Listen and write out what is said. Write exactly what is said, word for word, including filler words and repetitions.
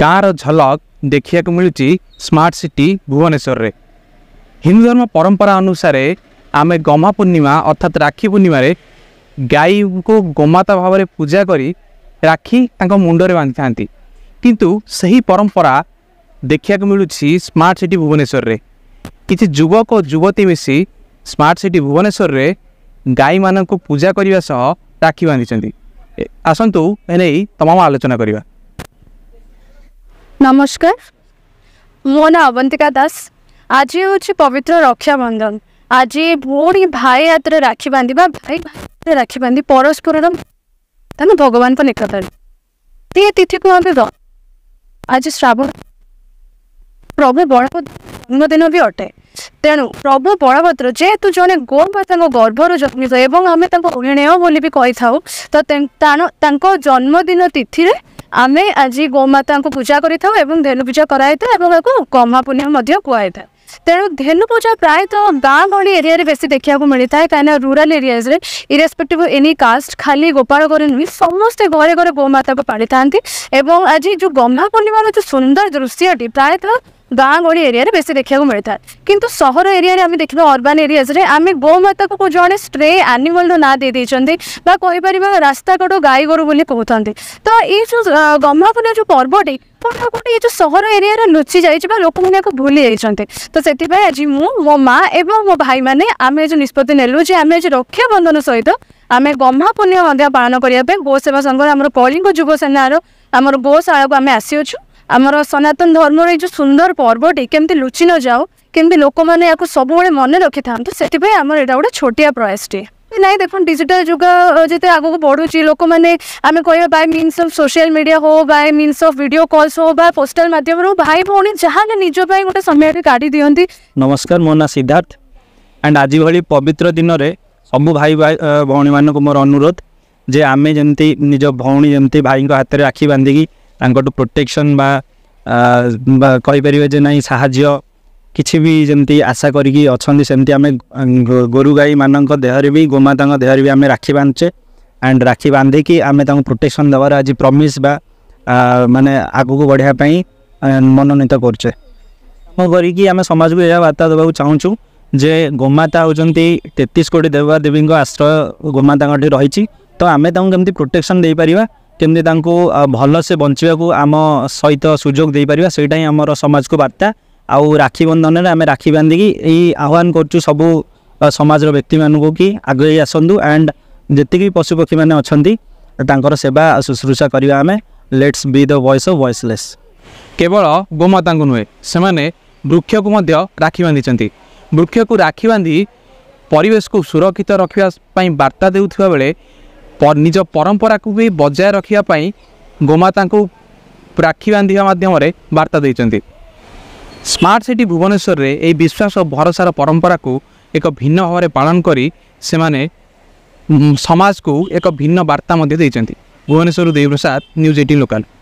Car झलक देखा मिलूँ स्मार्ट सिटी भुवनेश्वर रे। हिंदू धर्म परंपरा अनुसार आम गमा पूर्णिमा अर्थात राखी पूर्णिम गाई को गोमाता भाव में पूजा कर राखी मुंडरे बांधि थांती, किंतु सही परंपरा देखा मिलूँ स्मार्ट सिटी भुवनेश्वर रे। किसी युवक और युवती मिसी स्मार्ट सिटी भुवनेश्वर रे गाई मान को पूजा करने सह राखी बांधि। आसतु एने तमाम आलोचना करवा। नमस्कार, मो ना अवंतिका दास। आज हूँ पवित्र रक्षाबंधन। आज भोड़ी भाई हाथ राखी बांधिबा, भाई भाई राखी बांधि परस्पर भगवान को निकट ते तिथि को आम आज श्रावण प्रभु बलभद्र जन्मदिन भी अटे। तेणु प्रभु बलभद्र जेहेतु जड़े गो बा गर्भर जन्मित एवं आम उणेय बोली भी कही था, तो जन्मदिन तिथि आम आज गोमाता को पूजा करेनु पूजा कराई था और गमा पूर्णिमा कहुई था। तेणु धेनु पूजा प्रायतः गाँव गहली एरिया बेसी देखा मिलता है, कहीं रूराल एरियाज रे इरेस्पेक्टिव एनी कास्ट खाली गोपाल घर नुहे समस्ते घरे घरे गोमाता को पाली था। आज जो गमा पूर्णिमा जो सुंदर दृश्यटी प्रायतः गाँव गहली एरिया बेसी देखा मिलता है, किंतु सहर एरिया देखा अर्बान एरियाज रे आम गोमाता को जड़े स्ट्रे आनिमल ना दे कहीपर रास्ता कड़ो गाई गोरु बोली कहते हैं। तो ये जो गमा पूर्णिमा जो पर्वटी ये जो सहर एरिया लुचि जा लोक मैंने भूली जाते, तो से आज मु मो माँ एवं मो भाई मैंने आम जो निष्पत्ति नेलु जे आम आज रक्षाबंधन सहित आम गमा पूर्णिमा पालन करने गोसेवा संघ आम कलिंग युवसेनार आम गोशाला को आम आसीअु। आमर सनातन धर्म जो सुंदर पर्वटी केमती लुचि न जाओ, केमती लोक मैंने या सब मन रखि था, से आमर यहाँ गोटे छोटिया प्रयासटी नहीं। देखो डिजिटल जुग जिते आगे बढ़ुची लोक मैंने आम कह by means of social media हो, by means of video calls हो, बा पोस्टल माध्यम रो भाई भौणी जहाँ निजपाई गोटे समय काढ़ी दिखती। नमस्कार, मो ना सिद्धार्थ एंड आज भाई पवित्र दिन में सबू भाई भौणी मानक मोर अनुरोध जे आम जमी निज भौणी जमी भाई हाथ में राखी बांधिकी प्रोटेक्शन कहीपर जे ना साहाज्य किसी भी जमी आशा करी सेमती आम गोरु गाई मान देहर भी गोमाता देहर भी आम राखी बांधे एंड राखी बांधिकी आम प्रोटेक्शन देवार आज प्रमिश बा माने आगू को बढ़ाई मनोनीत करुचे। मैं करी आम समाज को यह बार्ता देवाक चाहूँ जे गोमाता होती तेतीस कोटी देवदेवी आश्रय गोमाता रही, तो आम कमी प्रोटेक्शन दे पार केमती भल से बंचा को आम सहित सुजोग दे पार सहीटा ही आम समाज को बार्ता। आउ राखी बंधन में आम राखी बांधिकी यही आह्वान करूँ सबू समाज व्यक्ति मानू कि आगे आसतु एंड जी पशुपक्षी मैंने अच्छा सेवा शुश्रूषा करवा। आम let's be the voice of voiceless. केवल गोमाता नुहे से वृक्ष को राखी बांधि वृक्ष को राखी बांधि परिवेश को सुरक्षित रखापी वार्ता देउथिबा बेले निज परंपरा को भी बजाय रखापी गोमाता को राखी बांधिया माध्यम वार्ता देइछन्ती। स्मार्ट सिटी भुवनेश्वर रे यही विश्वास और भरोसार परंपरा को एक भिन्न भाव पालन करी सेमाने समाज को एक भिन्न वार्ता देइछन्ती। भुवनेश्वर देवीप्रसाद, न्यूज़ अठारह लोकल।